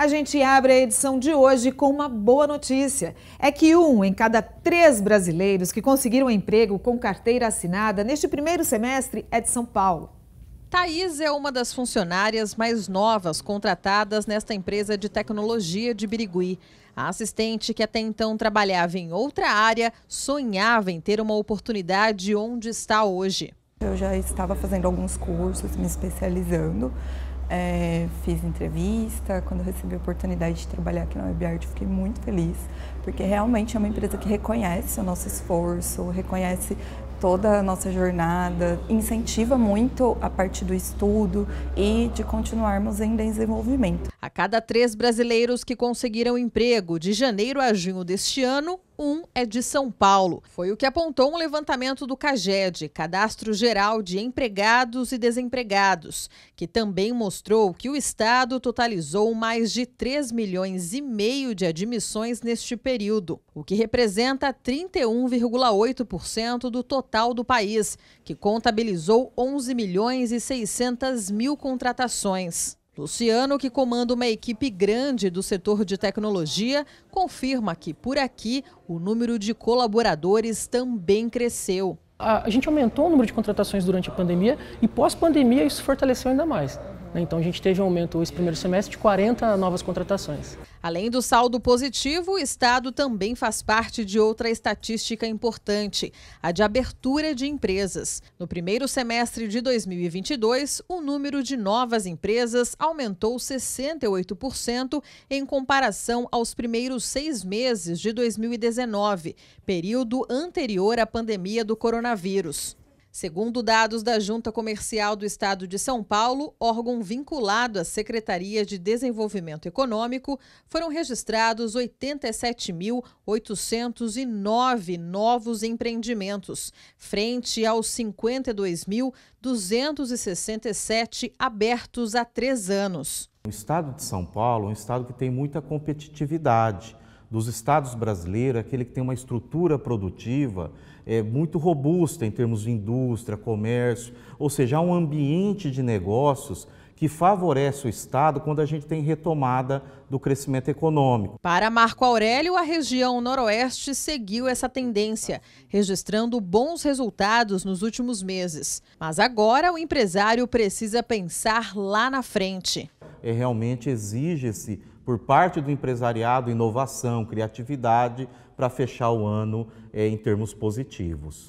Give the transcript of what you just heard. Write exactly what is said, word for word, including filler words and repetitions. A gente abre a edição de hoje com uma boa notícia. É que um em cada três brasileiros que conseguiram emprego com carteira assinada neste primeiro semestre é de São Paulo. Thaís é uma das funcionárias mais novas contratadas nesta empresa de tecnologia de Birigui. A assistente, que até então trabalhava em outra área, sonhava em ter uma oportunidade onde está hoje. Eu já estava fazendo alguns cursos, me especializando. É, fiz entrevista, quando recebi a oportunidade de trabalhar aqui na Web Art, fiquei muito feliz, porque realmente é uma empresa que reconhece o nosso esforço, reconhece toda a nossa jornada, incentiva muito a parte do estudo e de continuarmos em desenvolvimento. A cada três brasileiros que conseguiram emprego de janeiro a junho deste ano, um é de São Paulo. Foi o que apontou um levantamento do CAGED, Cadastro Geral de Empregados e Desempregados, que também mostrou que o estado totalizou mais de três milhões e meio de admissões neste período, o que representa trinta e um vírgula oito por cento do total do país, que contabilizou onze milhões e seiscentas mil contratações. Luciano, que comanda uma equipe grande do setor de tecnologia, confirma que, por aqui, o número de colaboradores também cresceu. A gente aumentou o número de contratações durante a pandemia e, pós-pandemia, isso fortaleceu ainda mais. Então, a gente teve um aumento esse primeiro semestre de quarenta novas contratações. Além do saldo positivo, o estado também faz parte de outra estatística importante, a de abertura de empresas. No primeiro semestre de dois mil e vinte e dois, o número de novas empresas aumentou sessenta e oito por cento em comparação aos primeiros seis meses de dois mil e dezenove, período anterior à pandemia do coronavírus. Segundo dados da Junta Comercial do Estado de São Paulo, órgão vinculado à Secretaria de Desenvolvimento Econômico, foram registrados oitenta e sete mil oitocentos e nove novos empreendimentos, frente aos cinquenta e dois mil duzentos e sessenta e sete abertos há três anos. O Estado de São Paulo é um estado que tem muita competitividade. Dos estados brasileiros, aquele que tem uma estrutura produtiva é, muito robusta em termos de indústria, comércio, ou seja, há um ambiente de negócios que favorece o estado quando a gente tem retomada do crescimento econômico. Para Marco Aurélio, a região noroeste seguiu essa tendência, registrando bons resultados nos últimos meses. Mas agora o empresário precisa pensar lá na frente. É, realmente exige-se por parte do empresariado, inovação, criatividade, para fechar o ano, eh, em termos positivos.